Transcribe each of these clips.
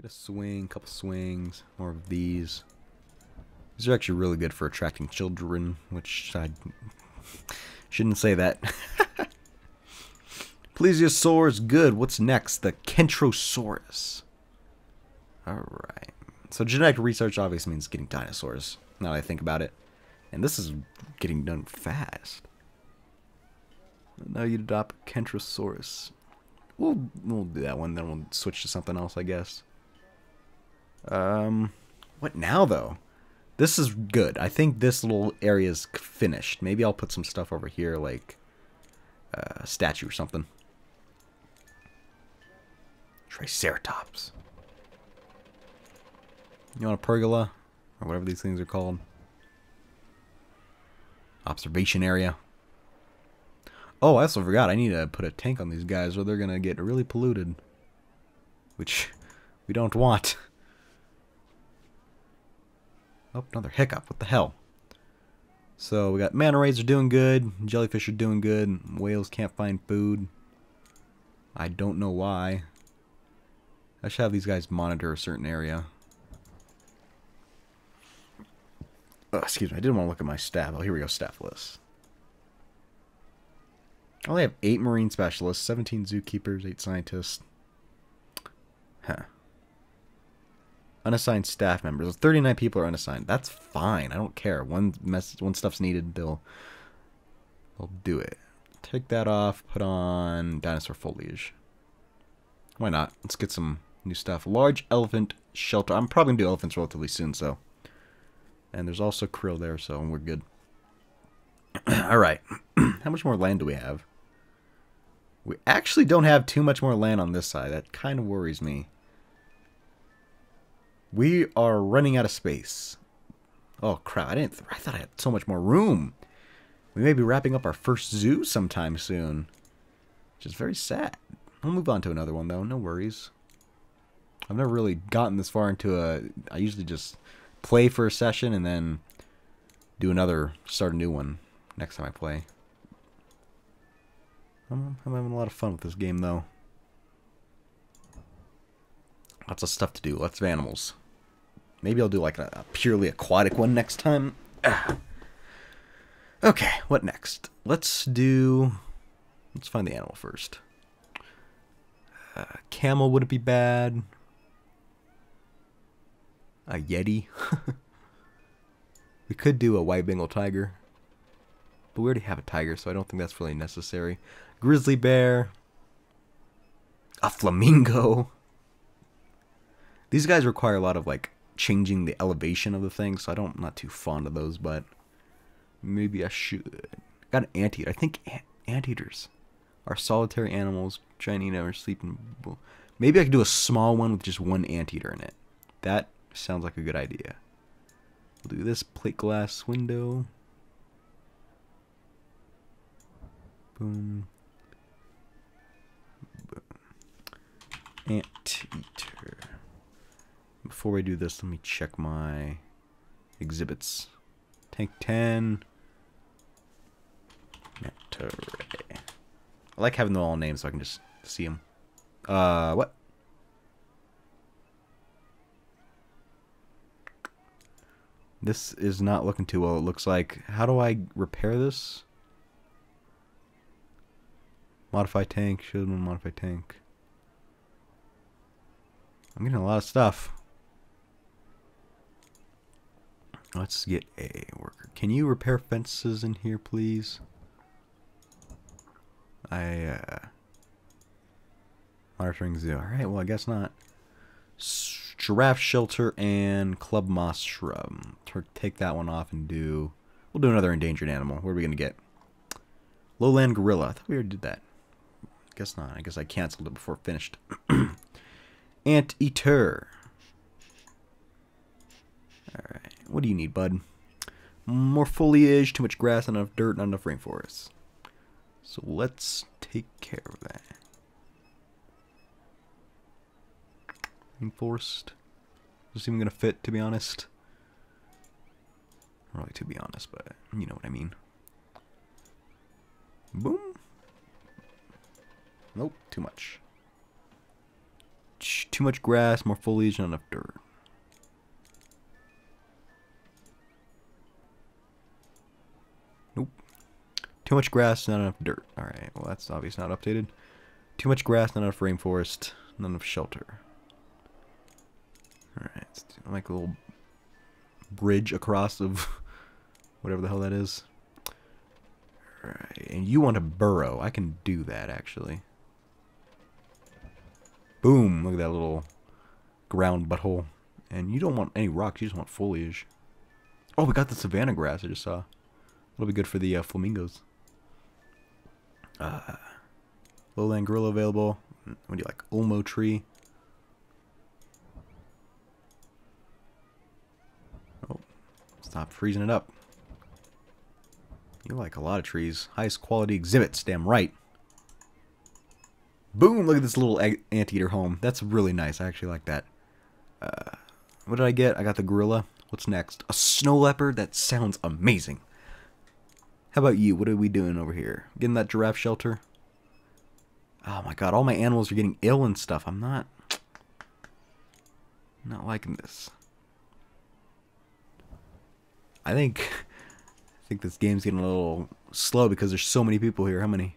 Get a swing, couple swings, more of these. These are actually really good for attracting children, which I shouldn't say that. Plesiosaurus, good. What's next? The Kentrosaurus. Alright. So genetic research obviously means getting dinosaurs, now that I think about it. And this is getting done fast. Now you'd adopt Kentrosaurus. We'll do that one, then we'll switch to something else, I guess. What now, though? This is good. I think this little area's finished. Maybe I'll put some stuff over here, like a statue or something. Triceratops. You want a pergola? Or whatever these things are called. Observation area. Oh, I also forgot. I need to put a tank on these guys or they're going to get really polluted. Which we don't want. Oh, another hiccup. What the hell? So we got manta rays are doing good. Jellyfish are doing good. Whales can't find food. I don't know why. I should have these guys monitor a certain area. Oh, excuse me. I didn't want to look at my staff. Oh, here we go. Staff list. I only have 8 marine specialists, 17 zookeepers, 8 scientists. Huh. Unassigned staff members. 39 people are unassigned. That's fine. I don't care. One stuff's needed, they'll do it. Take that off. Put on dinosaur foliage. Why not? Let's get some new stuff. Large elephant shelter. I'm probably gonna do elephants relatively soon, so. And there's also krill there, so we're good. Alright. How much more land do we have? We actually don't have too much more land on this side. That kind of worries me. We are running out of space. Oh, crap. I thought I had so much more room. We may be wrapping up our first zoo sometime soon. Which is very sad. We'll move on to another one, though. No worries. I've never really gotten this far into a... I usually just play for a session and then do another... Start a new one next time I play. I'm having a lot of fun with this game, though. Lots of stuff to do. Lots of animals. Maybe I'll do, like, a purely aquatic one next time. Ah. Okay, what next? Let's find the animal first. Camel wouldn't be bad. A yeti. We could do a white Bengal tiger. But we already have a tiger, so I don't think that's really necessary. Grizzly bear. A flamingo. These guys require a lot of, like, changing the elevation of the thing, so I'm not too fond of those, but maybe I should. Got an anteater. I think anteaters are solitary animals. Giant eater, sleeping. Maybe I could do a small one with just one anteater in it. That sounds like a good idea. We'll do this plate glass window. Boom. Boom. Anteater. Before we do this, let me check my exhibits. Tank 10. Manta ray. I like having them all named so I can just see them. What? This is not looking too well, it looks like. How do I repair this? Modify tank. Should modify tank. I'm getting a lot of stuff. Let's get a worker. Can you repair fences in here, please? Monitoring zoo. Alright, well, I guess not. Giraffe shelter and club moss shrub. Take that one off and do... We'll do another endangered animal. What are we going to get? Lowland gorilla. I thought we already did that. I guess not. I guess I canceled it before it finished. Anteater. Alright. What do you need, bud? More foliage, too much grass, not enough dirt, not enough rainforest. So let's take care of that. Rainforest. This isn't even going to fit, to be honest. Not really, to be honest, but you know what I mean. Boom. Nope, too much. too much grass, more foliage, not enough dirt. Nope. Too much grass, not enough dirt. Alright, well that's obviously not updated. Too much grass, not enough rainforest, not enough shelter. Alright, let's do, I'll make a little bridge across of whatever the hell that is. Alright, and you want to burrow. I can do that, actually. Boom! Look at that little ground butthole. And you don't want any rocks, you just want foliage. Oh, we got the savanna grass I just saw. That'll be good for the flamingos. Lowland gorilla available. What do you like? Ulmo tree. Oh, stop freezing it up. You like a lot of trees. Highest quality exhibits, damn right. Boom! Look at this little anteater home. That's really nice. I actually like that. What did I get? I got the gorilla. What's next? A snow leopard? That sounds amazing. How about you? What are we doing over here? Getting that giraffe shelter? Oh my god, all my animals are getting ill and stuff. I'm not liking this. I think this game's getting a little slow because there's so many people here. How many?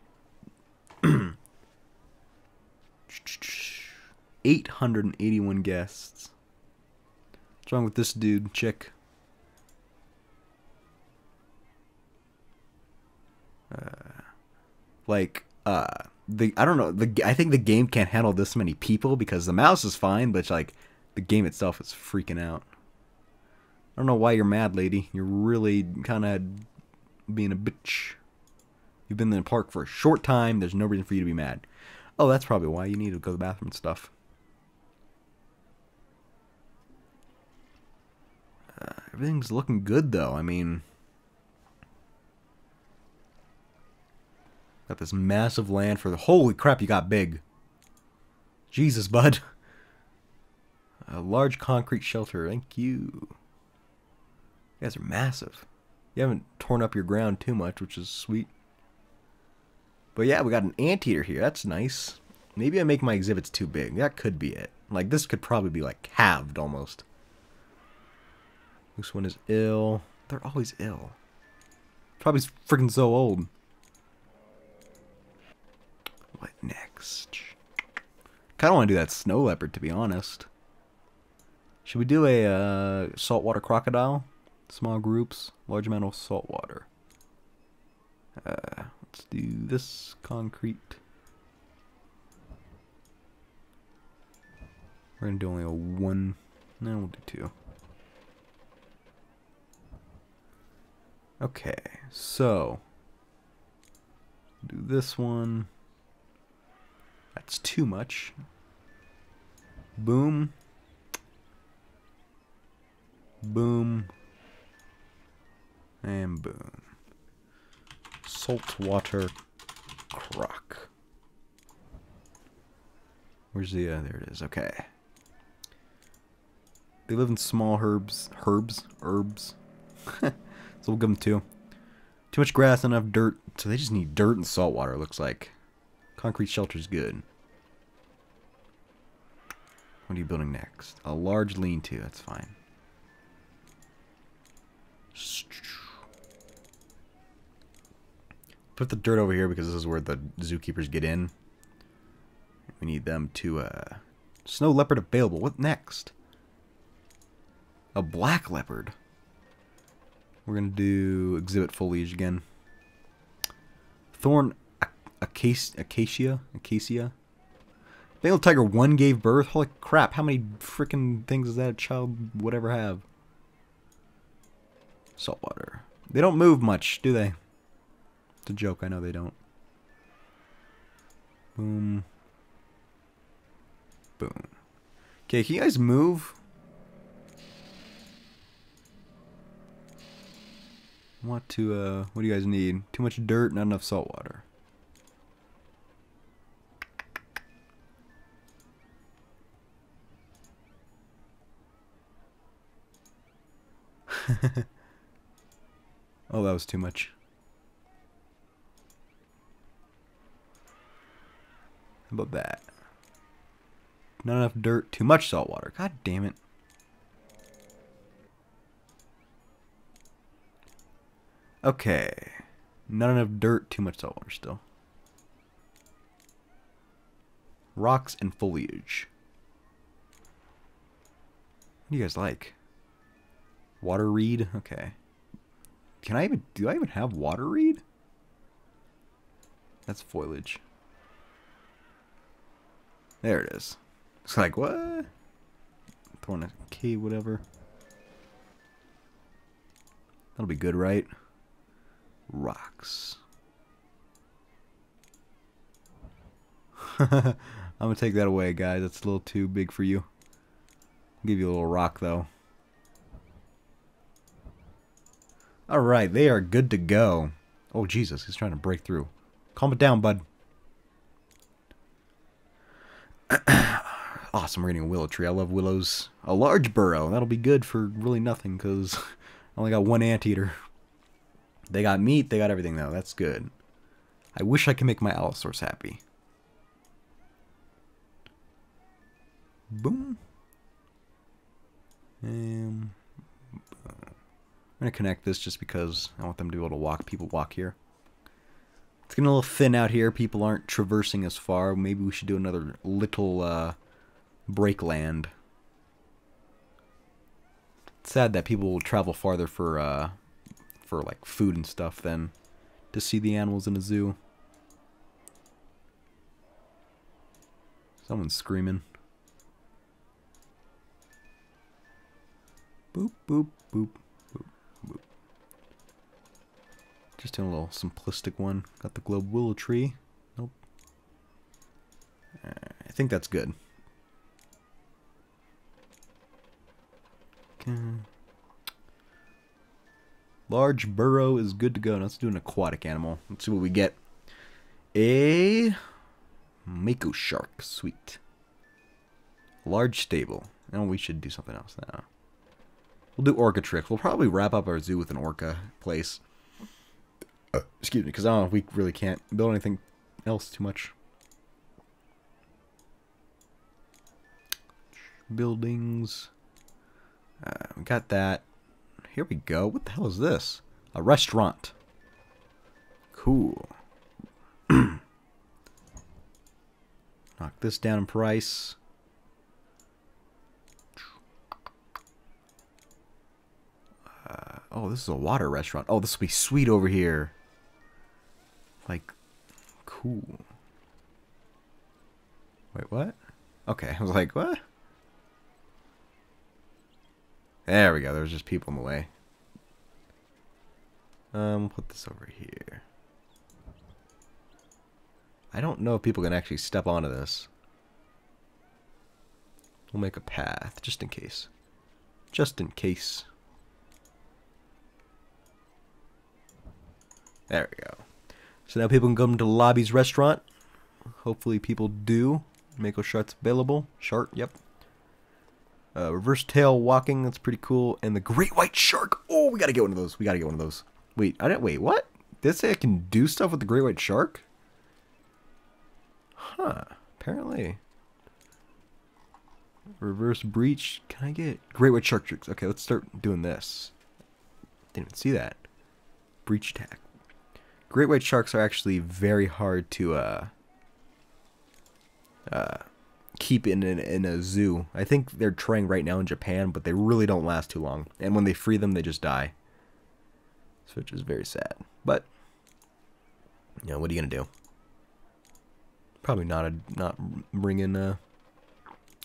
881 guests. What's wrong with this dude, chick? I don't know. I think the game can't handle this many people because the mouse is fine, but it's like the game itself is freaking out. I don't know why you're mad, lady. You're really kind of being a bitch. You've been in the park for a short time. There's no reason for you to be mad. Oh, that's probably why you need to go to the bathroom and stuff. Everything's looking good, though. I mean, got this massive land for the... Holy crap, you got big. Jesus, bud. A large concrete shelter. Thank you. You guys are massive. You haven't torn up your ground too much, which is sweet. But yeah, we got an anteater here. That's nice. Maybe I make my exhibits too big. That could be it. Like, this could probably be, like, halved almost. This one is ill. They're always ill. Probably freaking so old. What next? Kind of want to do that snow leopard, to be honest. Should we do a salt water crocodile? Small groups, large amount of salt water. Let's do this concrete. We're gonna do only a one. No, we'll do two. Okay, so do this one. That's too much. Boom. Boom. And boom. Salt water croc. Where's the there it is. Okay. They live in small herbs. So we'll give them two. Too much grass, not enough dirt. So they just need dirt and salt water, it looks like. Concrete shelter's good. What are you building next? A large lean-to, that's fine. Put the dirt over here because this is where the zookeepers get in. We need them to, snow leopard available. What next? A black leopard. We're gonna do exhibit foliage again. Thorn Acacia. Bengal tiger 1 gave birth. Holy crap! How many freaking things does that child would ever have? Salt water. They don't move much, do they? It's a joke, I know they don't. Boom. Boom. Okay, can you guys move? Want to, what do you guys need? Too much dirt, not enough salt water. Oh, that was too much. How about that? Not enough dirt, too much salt water. God damn it. Okay. Not enough dirt, too much salt water still. Rocks and foliage. What do you guys like? Water reed? Okay. Can I even... do I even have water reed? That's foliage. There it is. It's like, what? Thorn cave, whatever. That'll be good, right? Rocks. I'm gonna take that away, guys. That's a little too big for you. I'll give you a little rock, though. Alright, they are good to go. Oh, Jesus, he's trying to break through. Calm it down, bud. Awesome, we're getting a willow tree. I love willows. A large burrow. That'll be good for really nothing, because I only got one anteater. They got meat. They got everything, though. That's good. I wish I could make my allosaurus happy. Boom. I'm going to connect this just because I want them to be able to walk. People walk here. It's getting a little thin out here. People aren't traversing as far. Maybe we should do another little break land. It's sad that people will travel farther for like food and stuff than to see the animals in a zoo. Someone's screaming. Boop, boop, boop. Just doing a little simplistic one. Got the globe willow tree. Nope. I think that's good. Okay. Large burrow is good to go. Now let's do an aquatic animal. Let's see what we get. A mako shark. Sweet. Large stable. And we should do something else now. We'll do orca tricks. We'll probably wrap up our zoo with an orca place. Excuse me, because I don't know, we really can't build anything else too much. Buildings. We got that. Here we go. What the hell is this? A restaurant. Cool. Knock this down in price. Oh, this is a water restaurant. Oh, this will be sweet over here. Like, cool. Wait, what? Okay, I was like, what? There we go. There's just people in the way. We'll put this over here. I don't know if people can actually step onto this. We'll make a path, just in case. Just in case. There we go. So now people can come to Lobby's restaurant. Hopefully people do. Mako shark's available. Shark, yep. Reverse tail walking, that's pretty cool. And the great white shark. Oh, we gotta get one of those. We gotta get one of those. Wait, I didn't. Wait, what? Did it say I can do stuff with the great white shark? Huh. Apparently. Reverse breach. Can I get great white shark tricks? Okay, let's start doing this. Didn't even see that. Breach attack. Great white sharks are actually very hard to keep in a zoo. I think they're trying right now in Japan, but they really don't last too long. And when they free them, they just die. Which is very sad. But, you know, what are you going to do? Probably not bring in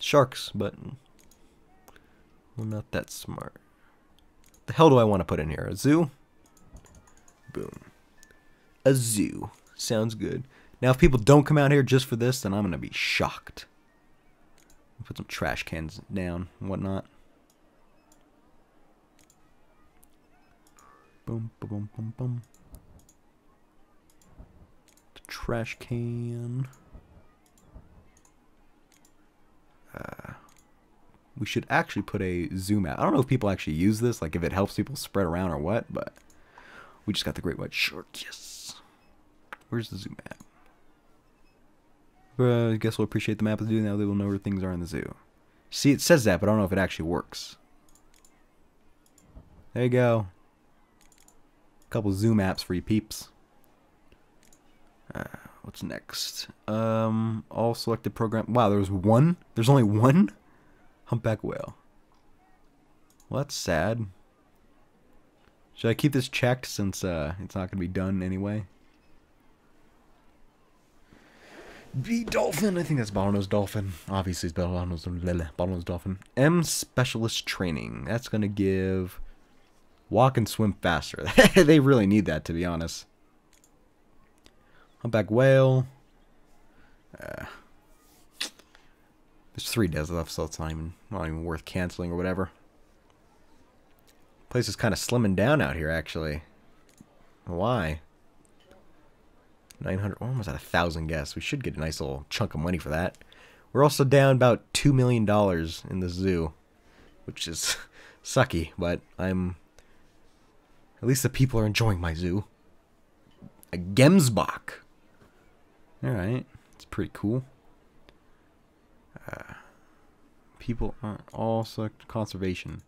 sharks, but we're not that smart. What the hell do I want to put in here? A zoo? Boom. A zoo. Sounds good. Now, if people don't come out here just for this, then I'm going to be shocked. Put some trash cans down and whatnot. Boom, boom, boom, boom, boom. The trash can. We should actually put a zoom out. I don't know if people actually use this, like if it helps people spread around or what, but we just got the great white shark. Yes. Where's the zoo map? I guess we'll appreciate the map as they do now. They will know where things are in the zoo. See, it says that, but I don't know if it actually works. There you go. A couple zoo maps for you peeps. What's next? All selected program. Wow, there's one? There's only one? Humpback whale. Well, that's sad. Should I keep this checked since it's not going to be done anyway? The dolphin. I think that's Bottlenose Dolphin. Obviously, it's Bottlenose Dolphin. M Specialist Training. That's going to give walk and swim faster. They really need that, to be honest. Humpback whale. There's 3 days left, so it's not even worth canceling or whatever. Place is kind of slimming down out here, actually. Why? 900, almost at 1,000 guests. We should get a nice little chunk of money for that. We're also down about $2 million in the zoo, which is sucky, but at least the people are enjoying my zoo. A Gemsbok. Alright, it's pretty cool. People aren't all select conservation.